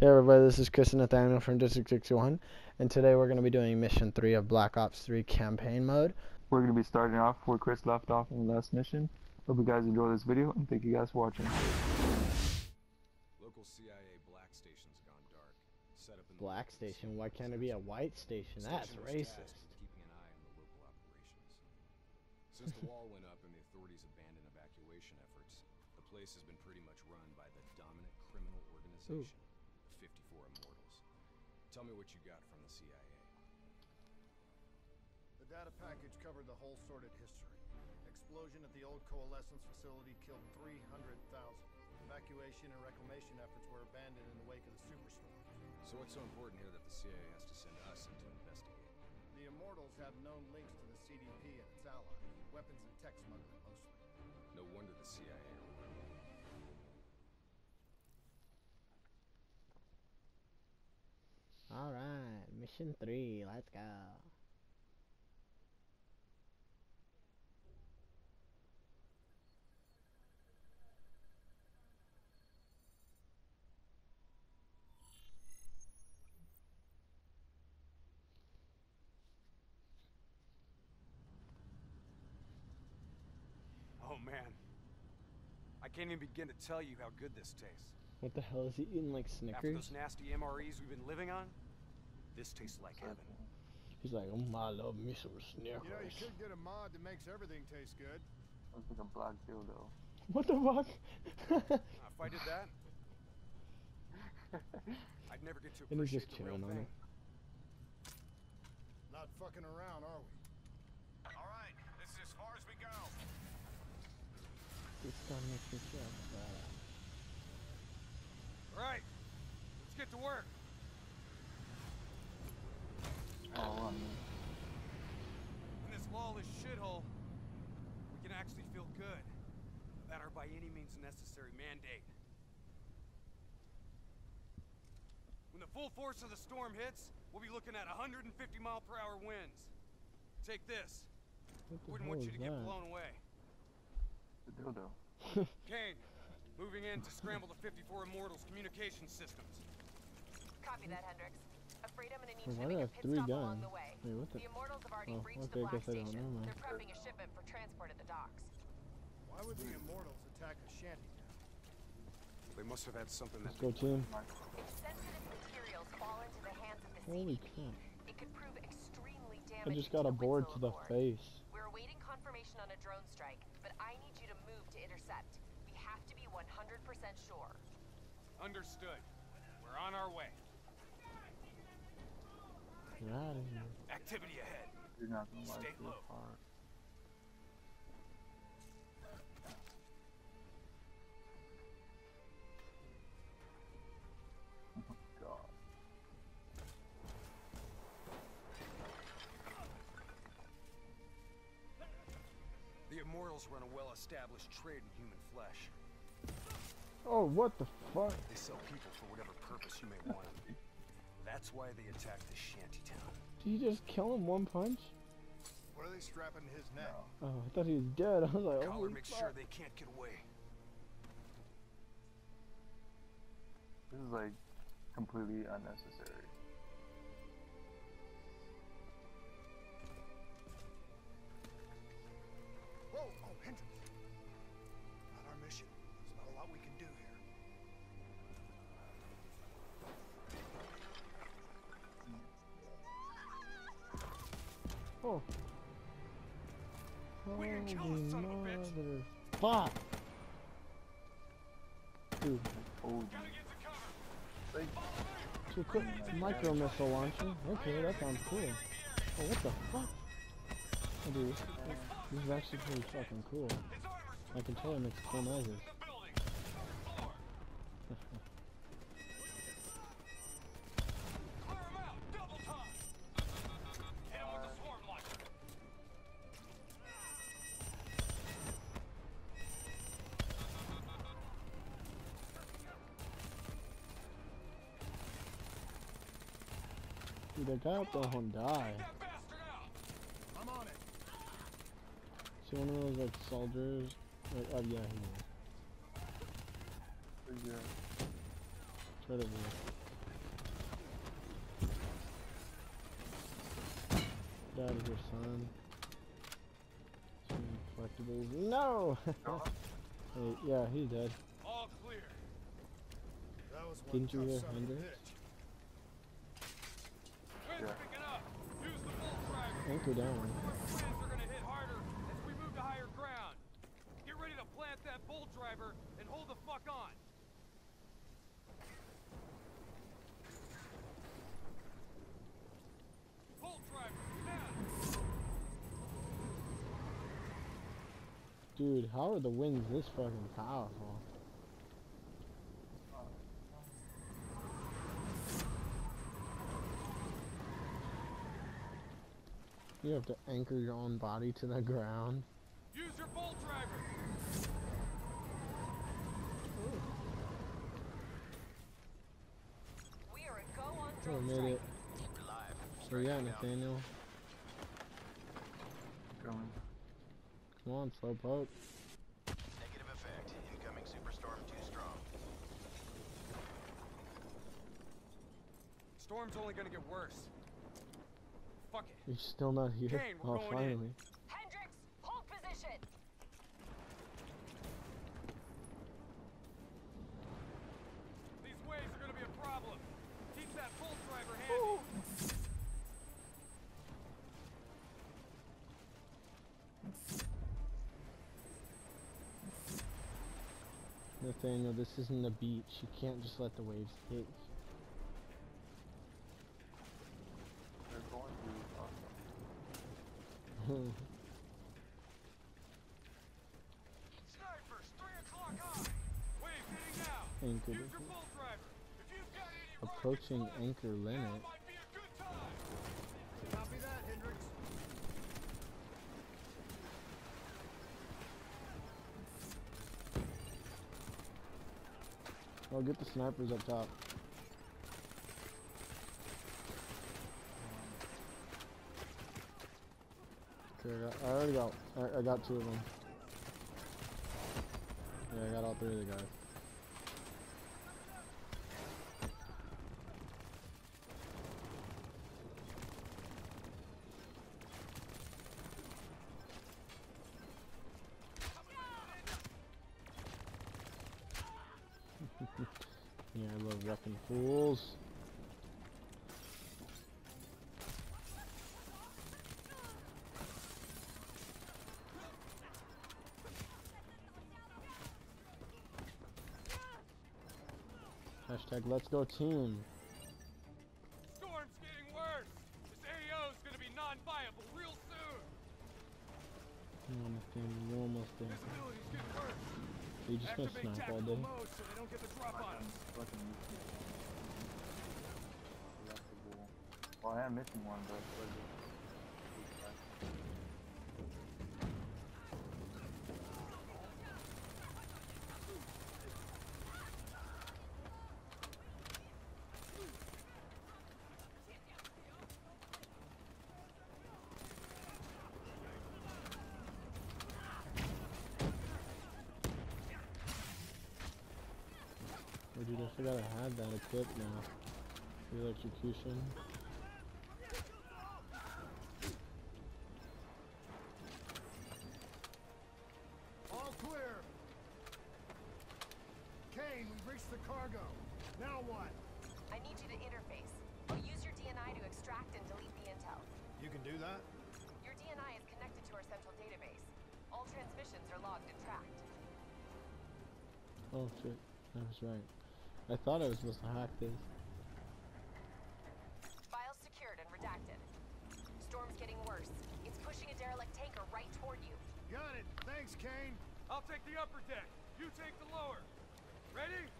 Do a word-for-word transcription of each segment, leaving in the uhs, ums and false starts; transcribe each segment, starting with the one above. Hey everybody, this is Chris and Nathaniel from District sixty-one, and today we're going to be doing Mission three of Black Ops three Campaign Mode. We're going to be starting off where Chris left off in the last mission. Hope you guys enjoy this video, and thank you guys for watching. Local C I A black station's gone dark. Set up in black station? Why can't it be a white station? That's racist. Keeping an eye on the local operations. Since the wall went up and the authorities abandoned evacuation efforts, the place has been pretty much run by the dominant criminal organization. Ooh. fifty-four Immortals. Tell me what you got from the C I A. The data package covered the whole sordid history. Explosion at the old coalescence facility killed three hundred thousand. Evacuation and reclamation efforts were abandoned in the wake of the superstorm. So what's so important here that the C I A has to send us in to investigate? The Immortals have known links to the C D P and its allies. Weapons and tech smuggling mostly. No wonder the C I A are working. Alright, mission three, let's go. Oh man, I can't even begin to tell you how good this tastes. What the hell is he eating, like Snickers? After those nasty M R Es we've been living on, this tastes like heaven. He's like, oh my, love me some Snickers. You know, you could get a mod that makes everything taste good. Looks like a black dildo. What the fuck? uh, if I did that, I'd never get to appreciate the real thing. Not fucking around, are we? All right, this is as far as we go. This gonna make me feel bad. Right, let's get to work. Oh, in this lawless shithole, we can actually feel good that are by any means necessary mandate. When the full force of the storm hits, we'll be looking at one hundred fifty mile per hour winds. Take this. Wouldn't want you to that? get blown away. The dildo. Kane. Moving in to scramble the fifty-four Immortals' communication systems. Copy that, Hendricks. Afraid I'm gonna need to make a pit stop along the way. Wait, the Immortals have already oh, breached okay, the black station. They're prepping a shipment for transport at the docks. Why would the Immortals attack a shanty town? They must have had something that... Let's go, team. If sensitive materials fall into the hands of the C D P, it could prove extremely damaging. I just got a board to the face. We're awaiting confirmation on a drone strike, but I need you to move to intercept. Have to be one hundred percent sure. Understood. We're on our way. Get out of here. Activity ahead. You're not gonna stay low. Oh my god. The Immortals run a well-established trade in human flesh. Oh, what the fuck? They sell people for whatever purpose you may want. That's why they attacked the shanty town. Did you just kill him one punch? What are they strapping his neck? No. Oh, I thought he was dead. I was like, oh, make sure they can't get away. This is like completely unnecessary. Whoa, oh, Hendricks. Not our mission. A lot we can do here. Oh. We can kill the son of a bitch. Fuck. Dude. Oh. So quick micro missile launcher. Okay, that sounds cool. Oh, what the fuck? Oh, dude, this is actually pretty fucking cool. I can tell it makes cool noises. Dude, that guy up there won't die. I'm on it. See one of those like soldiers? Like, oh yeah, he will. Try to move. out of here, son. Some collectibles. No! Hey, yeah, he's dead. All clear. That was one. Didn't you hear Hendricks? Yeah. Anchor down. Plants are gonna hit harder as we move to higher ground. Get ready to plant that bolt driver and hold the fuck on. Bolt driver, down. Dude, how are the winds this fucking powerful? You have to anchor your own body to the ground. Use your bolt driver. Ooh. We are a go on drone made it. Keep alive. So yeah, Nathaniel. Coming. Come on, slowpoke. Negative effect. Incoming superstorm too strong. Storm's only gonna get worse. Fuck it. You're still not here. Kane, we're oh, going finally. In. Hendricks, hold position. These waves are going to be a problem. Keep that bolt driver handy. Ooh. Nathaniel, this isn't a beach. You can't just let the waves hit. Snipers, three o'clock high. Wave hitting out. Anchor. Use your bolt driver. If you've got any approaching rockets, anchor limit. Might be a good time. Copy that, Hendricks. I'll get the snipers up top. Okay, I already got, I, I got two of them. Yeah, I got all three of the guys. Yeah, I love wrecking fools. Hashtag let's go team. Storm's getting worse. This A O is gonna be non-viable real soon. On the thing, we're almost there. Visibility's getting worse. They just gonna snipe all day. Mode so they don't get the drop on us. Well, I am missing one, but. Dude, I forgot I had that equipped now. The electrocution. All clear. Kane, we've reached the cargo. Now what? I need you to interface. I'll use your D N I to extract and delete the intel. You can do that? Your D N I is connected to our central database. All transmissions are logged and tracked. Oh shit, that was right. I thought I was supposed to hack this. Files secured and redacted. Storm's getting worse. It's pushing a derelict tanker right toward you. Got it. Thanks, Kane. I'll take the upper deck. You take the lower. Ready?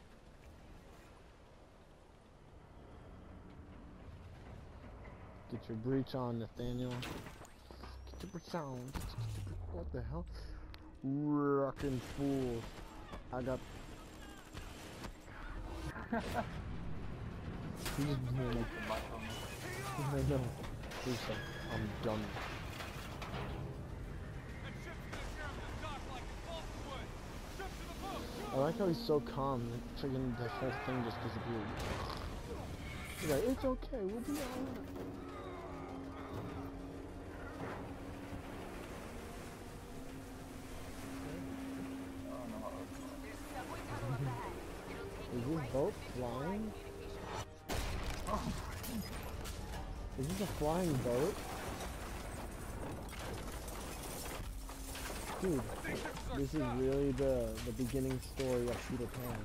Get your breach on, Nathaniel. Get your breach on. What the hell? Rockin' fools. I got... He just blew like the bike on me. I know. He was like, I'm done. I like how he's so calm. Like, freaking the whole thing just disappeared. He's like, it's okay, we'll be alright. boat flying? Oh. Is this a flying boat? Dude, this is really the, the beginning story of Peter Pan.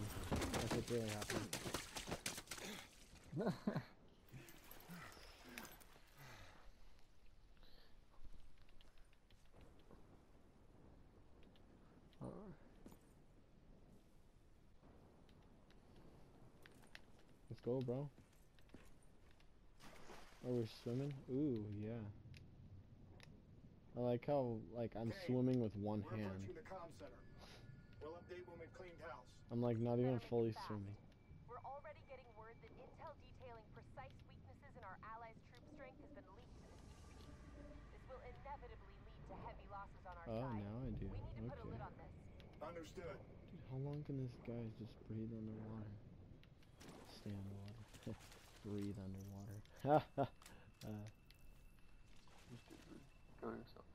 That's what really happened. Let's go, bro. Oh, we're swimming? Ooh, yeah. I like how, like, I'm Kane, swimming with one hand. The comm center. We'll update when we've cleaned house. I'm, like, not even fully swimming. We're already getting word that intel detailing precise weaknesses in our allies' troop strength has been leaked to the C D P. This will inevitably lead to heavy losses on our oh, side. Oh, now I do. We need to okay. put a lid on this. Understood. Dude, how long can this guy just breathe underwater? Stay underwater. Breathe underwater. Ha ha. Uh. Kill yourself.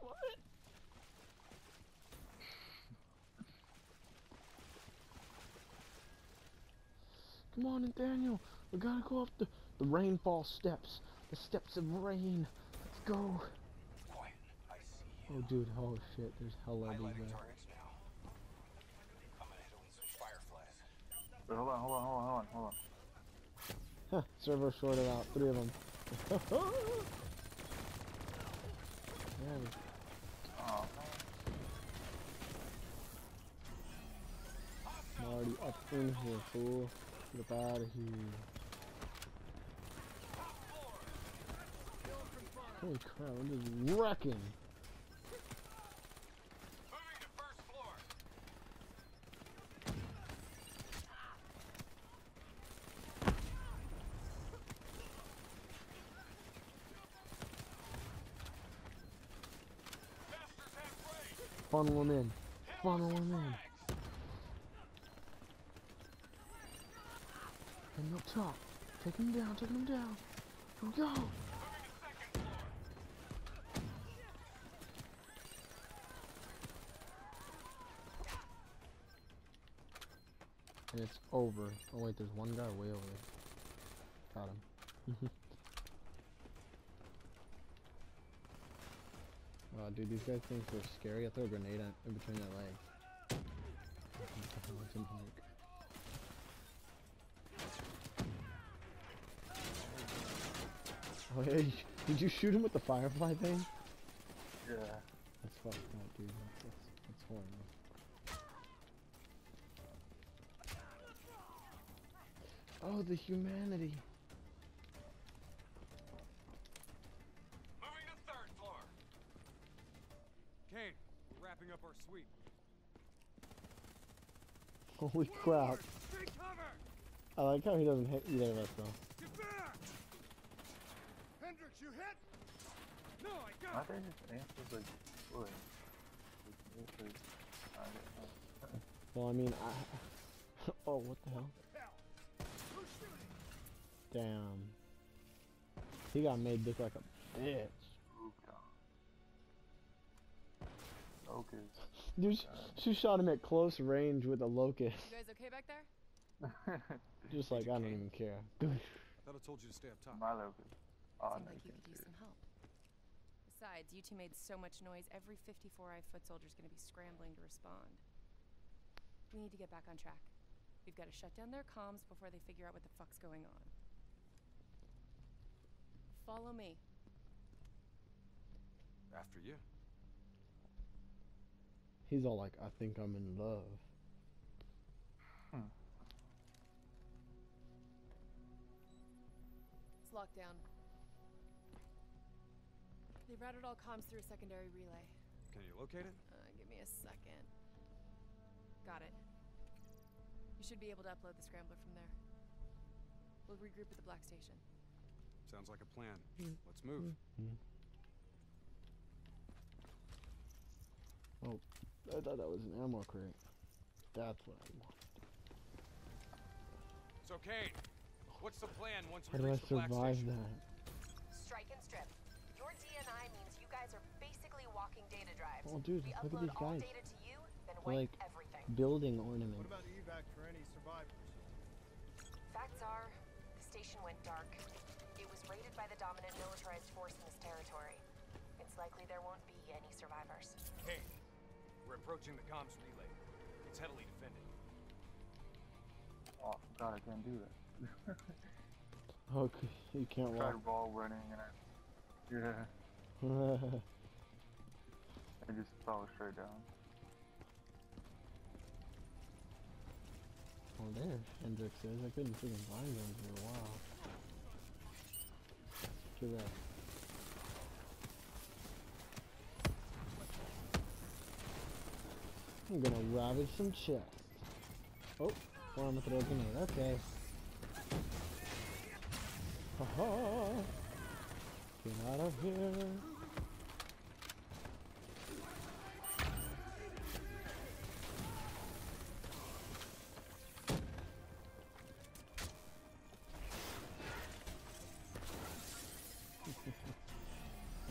What? Come on, Nathaniel. We gotta go up the the rainfall steps. The steps of rain. Let's go. Boy, I see you. Oh, dude. Oh shit. There's hella these guys. Wait, hold on, hold on, hold on, hold on, hold on. Huh, server shorted out, three of them. Oh. I'm already up in here, fool. Get out of here. Holy crap, I'm just wrecking. Funnel him in. Funnel him in. And up top. Take him down. Take him down. Here we go. And it's over. Oh wait, there's one guy way over there. Got him. Wow, dude, these guys think they're scary. I throw a grenade at, in between their legs. Oh, yeah, did you shoot him with the firefly thing? Yeah. That's fucked up, dude. That's, that's, that's horrible. Oh, the humanity. Kane, we're wrapping up our sweep. Holy crap. I like how he doesn't hit either of us though. Get back! Hendricks, you hit? No, I got it! I like Well, I mean, I... oh, what the hell? Damn. He got made look like a bitch. Okay. Dude, she, she shot him at close range with a locust. You guys okay back there? Just like, I don't even care. I thought I told you to stay up top. My locust. Oh, Seems no, like you could use some help. Besides, you two made so much noise, every fifty-four I foot soldier's gonna be scrambling to respond. We need to get back on track. We've got to shut down their comms before they figure out what the fuck's going on. Follow me. After you. He's all like, I think I'm in love. Hmm. It's locked down. They routed all comms through a secondary relay. Can you locate it? Uh, give me a second. Got it. You should be able to upload the scrambler from there. We'll regroup at the Black Station. Sounds like a plan. Mm. Let's move. Mm. Oh. I thought that was an ammo crate. That's what I want. So Kane, what's the plan once we reach the Black Station? How do I survive that? Strike and strip. Your D N I means you guys are basically walking data drives. Oh, dude, we look upload at these guys. All data to you, then wipe like, everything. building ornament. What about evac for any survivors? Facts are, the station went dark. It was raided by the dominant militarized force in this territory. It's likely there won't be any survivors. Kane, we're approaching the comms relay. It's heavily defended. Oh, God, I can't do that. Okay, you can't walk. I tried wall running and I... Yeah. I just fell straight down. Oh, there Hendricks is. I couldn't freaking find him for a while. Look at that. I'm gonna ravage some chests. Oh, I'm gonna throw a grenade. Okay. Haha! Get out of here! I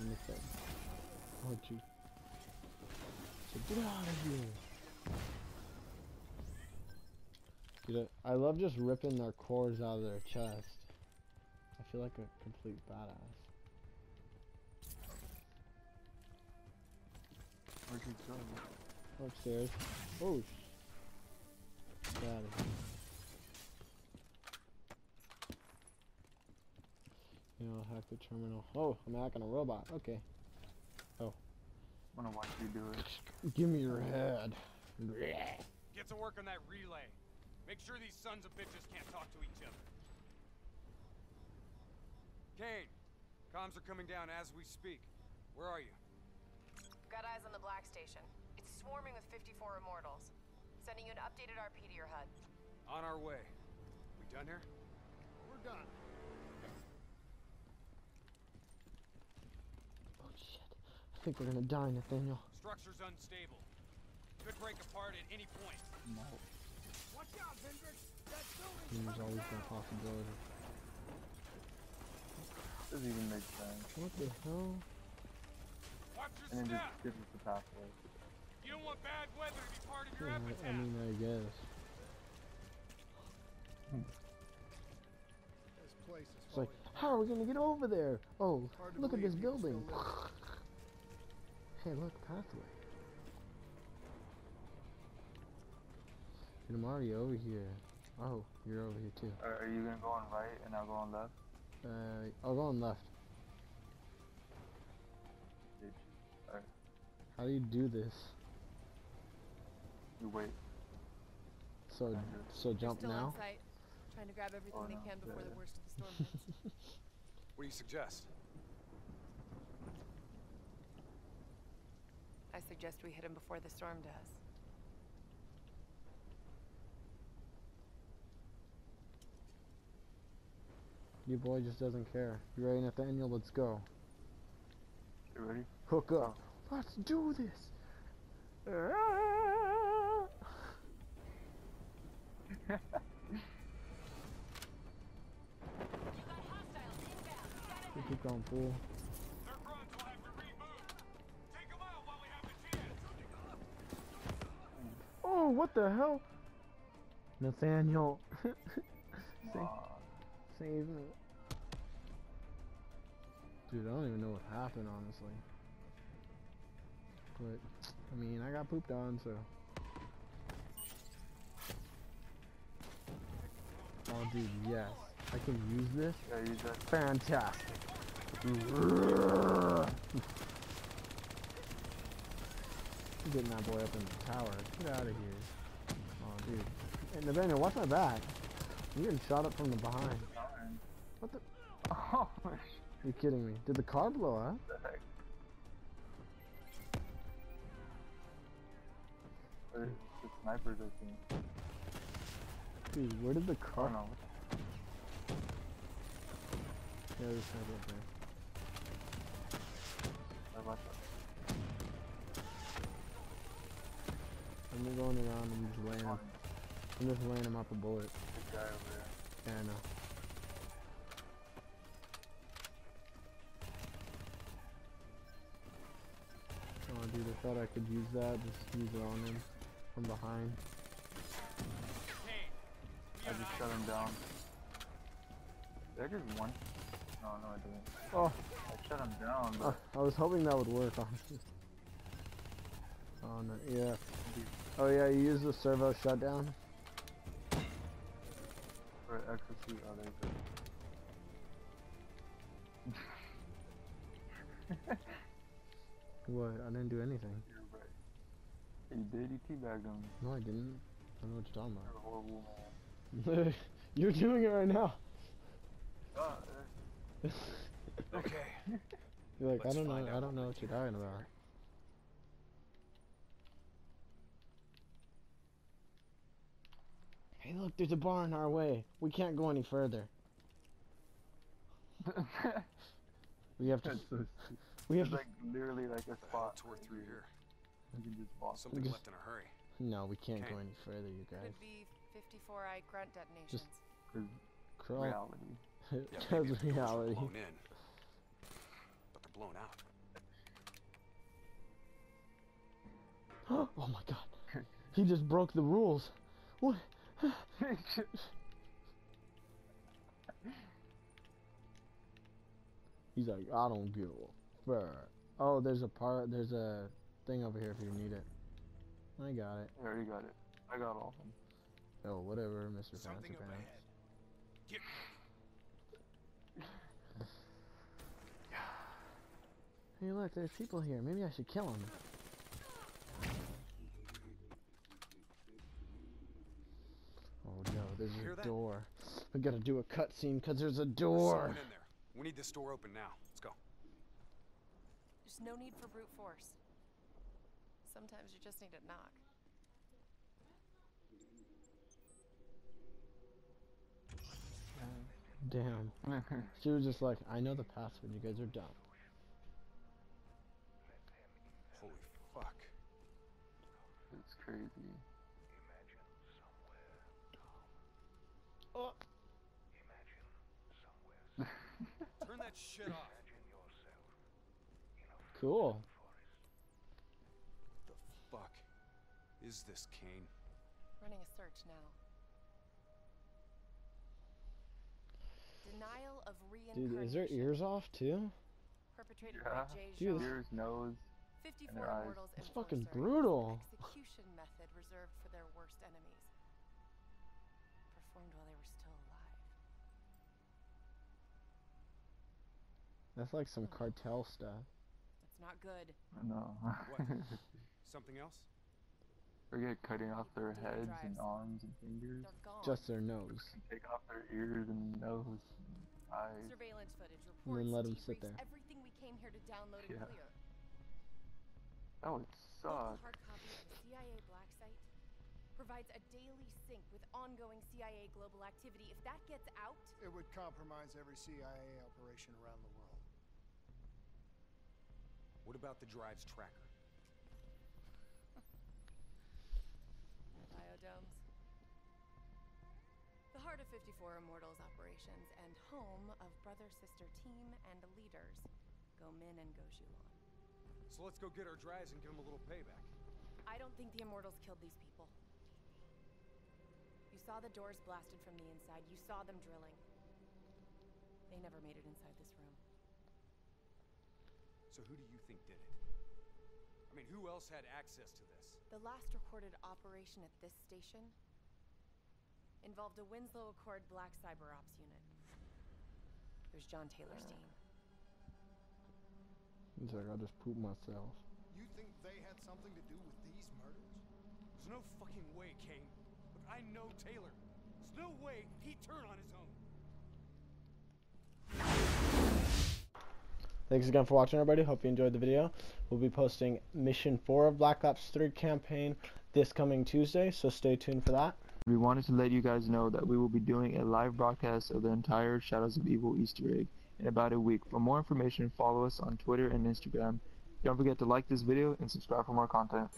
missed that. Oh, gee. So get out of here! Dude, I love just ripping their cores out of their chest. I feel like a complete badass. Where'd you go? Upstairs. Oh, sh. Get out of here. You know, hack the terminal. Oh, I'm hacking a robot. Okay. Oh. I'm gonna watch you do it. Give me your head. Get to work on that relay. Make sure these sons of bitches can't talk to each other. Kane, comms are coming down as we speak. Where are you? Got eyes on the Black Station. It's swarming with fifty-four Immortals. Sending you an updated R P to your H U D. On our way. We done here? We're done. Oh shit. I think we're gonna die, Nathaniel. Structure's unstable. Could break apart at any point. No. Watch out, Hendricks! That building's always a possibility. Doesn't even make sense. What the hell? Watch your and step. Just gives us the pathway. You don't want bad weather to be part of your yeah, habitat. I mean, I guess. Hmm. This place is it's like, how are we gonna get over there? Oh, look at this building. Hey, look, pathway. And I'm already over here. Oh, you're over here too. Uh, are you gonna go on right and I'll go on left? Uh, I'll go on left. Right. How do you do this? You wait. So, so jump still now. On site, trying to grab everything oh, they no. can before yeah. the worst of the storm hits. What do you suggest? I suggest we hit him before the storm does. Your boy just doesn't care. You ready, Nathaniel? Let's go. You ready? Hook up. Let's do this. Ah! You keep going, fool. Their grunts will have to reboot. Take them out while we have the chance. Oh, what the hell? Nathaniel. Save me. Dude, I don't even know what happened, honestly. But, I mean, I got pooped on, so. Oh, dude, yes. I can use this? Yeah, use that. Fantastic. Getting that boy up in the tower. Get out of here. Oh, dude. Hey, Nathaniel, watch my back. You're getting shot up from the behind. What the? Oh, you're kidding me. Did the car blow up? What the heck? Where's the snipers, I think? Dude, where did the car? Oh, no. Yeah, there's a sniper up there. I like that. I'm going around and just laying him. I'm just laying him up a bullet. Guy over there. Yeah, I know. Oh, dude, I thought I could use that. Just use it on him. from behind. I just shut him down. Did I just one? No, no I didn't. Oh! I shut him down. But... Uh, I was hoping that would work, honestly. Oh no, yeah. Oh yeah, you use the servo shutdown. Or execute other things. What? I didn't do anything. You're right. You did, you teabagged him. No I didn't. I don't know what you're talking about. You're a horrible man. You're doing it right now. Uh, okay. You're like, Let's I don't know, I don't know what you're talking about. Hey look, there's a bar in our way. We can't go any further. We have to. So we have like literally like a spot tour through here. We can just walk. Something just, left in a hurry. No, we can't okay. go any further, you guys. Could be fifty-four I grunt detonations. Just crawl. Reality. Because yeah, the reality. They're blown in, but they're blown out. Oh my God! He just broke the rules. What? He's like, I don't give a fuck. Oh, there's a part, there's a thing over here if you need it. I got it. I already got it. I got all of them. Oh, whatever, Mister Something Pants. Get hey, look, there's people here. Maybe I should kill them. Oh no, there's a door. We gotta do a cutscene because there's a door. There's someone in there. We need this door open now. Let's go. There's no need for brute force. Sometimes you just need to knock. Damn. She was just like, I know the path when you guys are done. Holy fuck. That's crazy. Oh. Turn that shit off. Cool. What the fuck is this, Kane? Running a search now. Denial of reincarnation. Dude, is their ears off too? Perpetrated yeah. by Jay Jean. Ears, nose. Fifty-four mortals. It's fucking brutal. Execution method reserved for their worst enemies. Performed while they were still alive. That's like some cartel stuff. That's not good. No. What? Something else? Forget cutting off their heads and arms and fingers. Just their nose. Take off their ears and nose and eyes. Surveillance footage reports. And then let them sit there. Everything we came here to download and clear. That would suck. Hard copy of the C I A black site provides a daily sync with ongoing C I A global activity. If that gets out, it would compromise every C I A operation around the world. What about the drive's tracker? Biodomes. The heart of fifty-four Immortals operations and home of brother-sister team and leaders, Gomin and Goshuan. So let's go get our drives and give them a little payback. I don't think the Immortals killed these people. You saw the doors blasted from the inside. You saw them drilling. They never made it inside this room. So who do you think did it? I mean, who else had access to this? The last recorded operation at this station involved a Winslow Accord Black Cyber Ops unit. There's John Taylor's team. He's like, I just pooped myself. You think they had something to do with these murders? There's no fucking way, Kane. Look, I know Taylor. There's no way he turned on his own. Thanks again for watching, everybody. Hope you enjoyed the video. We'll be posting Mission four of Black Ops three campaign this coming Tuesday, so stay tuned for that. We wanted to let you guys know that we will be doing a live broadcast of the entire Shadows of Evil Easter egg in about a week. For more information, follow us on Twitter and Instagram. Don't forget to like this video and subscribe for more content.